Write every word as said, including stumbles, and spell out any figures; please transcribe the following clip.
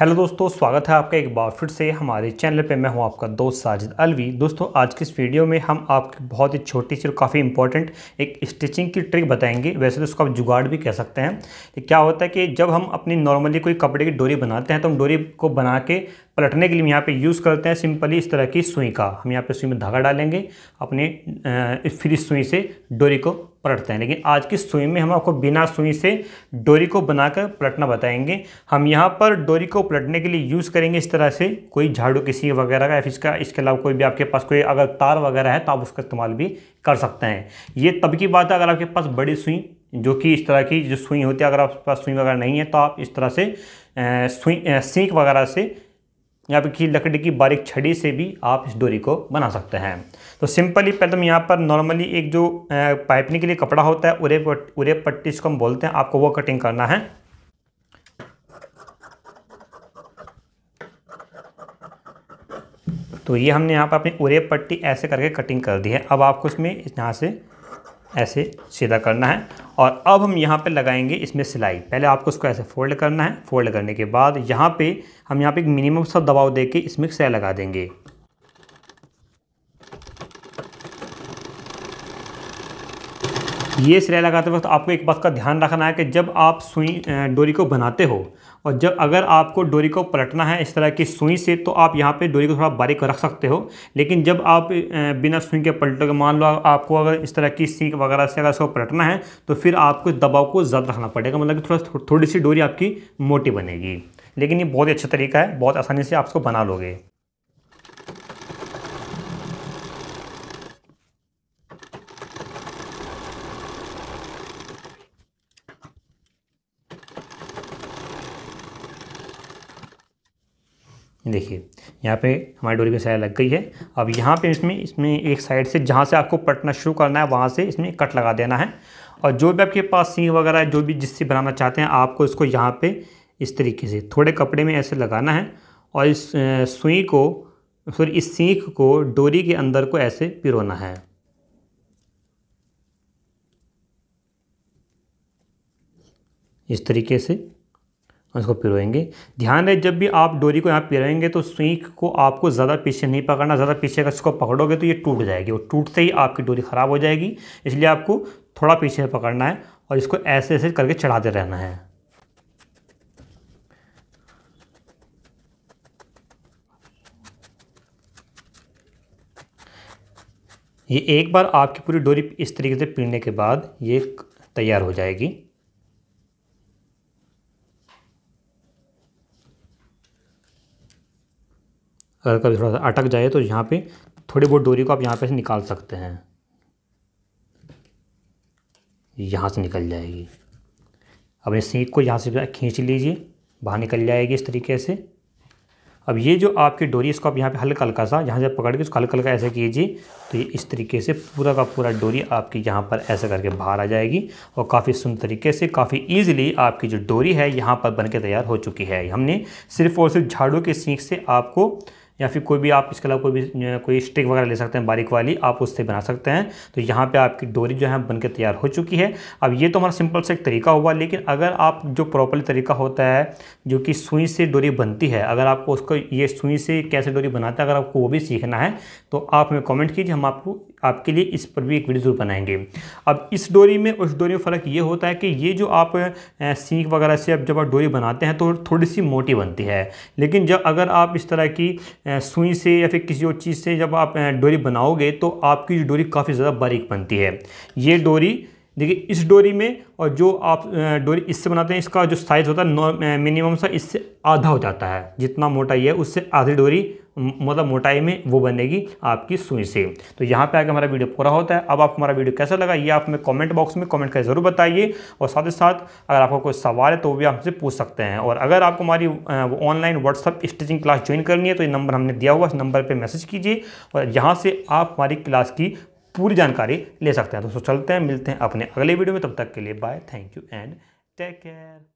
Hello दोस्तों, स्वागत है आपका एक बार फिर से हमारे चैनल पे। मैं हूं आपका दोस्त साजिद अलवी। दोस्तों, आज की इस वीडियो में हम आपकी बहुत ही छोटी सी और काफ़ी इंपॉर्टेंट एक स्टिचिंग की ट्रिक बताएंगे। वैसे तो इसको आप जुगाड़ भी कह सकते हैं। कि क्या होता है कि जब हम अपनी नॉर्मली कोई कपड़े की डोरी बनाते हैं तो हम डोरी को बना के पलटने के लिए यहाँ पे यूज़ करते हैं सिंपली इस तरह की सुई का। हम यहाँ पे सुई में धागा डालेंगे, अपने फिर इस सुई से डोरी को पलटते हैं। लेकिन आज की सुई में हम आपको बिना सुई से डोरी को बनाकर पलटना बताएंगे। हम यहाँ पर डोरी को पलटने के लिए यूज़ करेंगे इस तरह से कोई झाड़ू किसी वगैरह का, या फिर इसका इसके अलावा कोई भी आपके पास कोई अगर तार वगैरह है तो आप उसका इस्तेमाल भी कर सकते हैं। ये तब की बात है अगर आपके पास बड़ी सुई, जो कि इस तरह की जो सुई होती है। अगर आपके पास सुई वगैरह नहीं है तो आप इस तरह से सुई सीख वगैरह से या फिर लकड़ी की बारीक छड़ी से भी आप इस डोरी को बना सकते हैं। तो सिंपली पहले हम यहाँ पर नॉर्मली एक जो पाइपनी के लिए कपड़ा होता है, उरे पट, उरे पट्टी इसको हम बोलते हैं, आपको वो कटिंग करना है। तो ये हमने यहाँ पर अपनी उरे पट्टी ऐसे करके कटिंग कर दी है। अब आपको इसमें यहाँ से ऐसे सीधा करना है और अब हम यहाँ पे लगाएंगे इसमें सिलाई। पहले आपको उसको ऐसे फोल्ड करना है। फोल्ड करने के बाद यहाँ पे हम यहाँ पे एक मिनिमम सब दबाव देके इसमें सिलाई लगा देंगे। ये सिलाई लगाते वक्त आपको एक बात का ध्यान रखना है कि जब आप सुई डोरी को बनाते हो और जब अगर आपको डोरी को पलटना है इस तरह की सुई से तो आप यहाँ पे डोरी को थोड़ा बारीक रख सकते हो। लेकिन जब आप बिना सुई के पलटोगे, मान लो आपको अगर इस तरह की सीख वगैरह से अगर इसको पलटना है तो फिर आपको दबाव को ज़्यादा रखना पड़ेगा, मतलब कि थोड़ा थोड़ी सी डोरी आपकी मोटी बनेगी। लेकिन ये बहुत ही अच्छा तरीका है, बहुत आसानी से आप इसको बना लोगे। देखिए यहाँ पे हमारी डोरी पे सिलाई लग गई है। अब यहाँ पे इसमें इसमें एक साइड से जहाँ से आपको पलटना शुरू करना है वहाँ से इसमें कट लगा देना है। और जो भी आपके पास सींग वगैरह जो भी जिससे बनाना चाहते हैं आपको इसको यहाँ पे इस तरीके से थोड़े कपड़े में ऐसे लगाना है और इस सुई को सॉरी इस सीख को डोरी के अंदर को ऐसे पिरोना है। इस तरीके से उसको पिरोएंगे। ध्यान रहे जब भी आप डोरी को यहाँ पिरोएंगे तो सीख को आपको ज़्यादा पीछे नहीं पकड़ना। ज़्यादा पीछे अगर इसको पकड़ोगे तो ये टूट जाएगी और टूटते ही आपकी डोरी ख़राब हो जाएगी। इसलिए आपको थोड़ा पीछे पकड़ना है और इसको ऐसे ऐसे करके चढ़ाते रहना है। ये एक बार आपकी पूरी डोरी इस तरीके से पिरने के बाद ये तैयार हो जाएगी। अगर कभी थोड़ा सा अटक जाए तो यहाँ पे थोड़ी बहुत डोरी को आप यहाँ पे से निकाल सकते हैं, यहाँ से निकल जाएगी। अब इस सीख को यहाँ से खींच लीजिए, बाहर निकल जाएगी इस तरीके से। अब ये जो आपकी डोरी इसको आप यहाँ पे हल्का हल्का सा यहाँ से पकड़ के उसको हल्का हल्का ऐसे कीजिए तो ये इस तरीके से पूरा का पूरा डोरी आपकी यहाँ पर ऐसे करके बाहर आ जाएगी। और काफ़ी सुंदर तरीके से काफ़ी ईजिली आपकी जो डोरी है यहाँ पर बनके तैयार हो चुकी है। हमने सिर्फ़ और सिर्फ झाड़ू के सीख से आपको, या फिर कोई भी आप इसके अलावा कोई भी कोई स्टिक वगैरह ले सकते हैं बारीक वाली, आप उससे बना सकते हैं। तो यहाँ पे आपकी डोरी जो है बनके तैयार हो चुकी है। अब ये तो हमारा सिंपल सा एक तरीका हुआ, लेकिन अगर आप जो प्रॉपर्ली तरीका होता है जो कि सुई से डोरी बनती है, अगर आपको उसको ये सुई से कैसे डोरी बनाता है अगर आपको वो भी सीखना है तो आप हमें कॉमेंट कीजिए। हम आपको आपके लिए इस पर भी एक वीडियो जरूर बनाएंगे। अब इस डोरी में उस डोरी में फ़र्क ये होता है कि ये जो आप सीख वगैरह से अब जब आप डोरी बनाते हैं तो थोड़ी सी मोटी बनती है। लेकिन जब अगर आप इस तरह की सुई से या फिर किसी और चीज़ से जब आप डोरी बनाओगे तो आपकी जो डोरी काफ़ी ज़्यादा बारीक बनती है। ये डोरी देखिए, इस डोरी में और जो आप डोरी इससे बनाते हैं इसका जो साइज़ होता है मिनिमम सा इससे आधा हो जाता है। जितना मोटा ये है उससे आधी डोरी मतलब मोटाई में वो बनेगी आपकी सुई से। तो यहाँ पे आकर हमारा वीडियो पूरा होता है। अब आपको हमारा वीडियो कैसा लगा ये आप हमें कमेंट बॉक्स में कमेंट करके ज़रूर बताइए। और साथ ही साथ अगर आपको कोई सवाल है तो वो भी आपसे पूछ सकते हैं। और अगर आपको हमारी online WhatsApp stitching class join करनी है तो ये नंबर हमने दिया हुआ, इस नंबर पर मैसेज कीजिए और यहाँ से आप हमारी क्लास की पूरी जानकारी ले सकते हैं। दोस्तों, चलते हैं, मिलते हैं अपने अगले वीडियो में। तब तक के लिए bye, thank you and take care.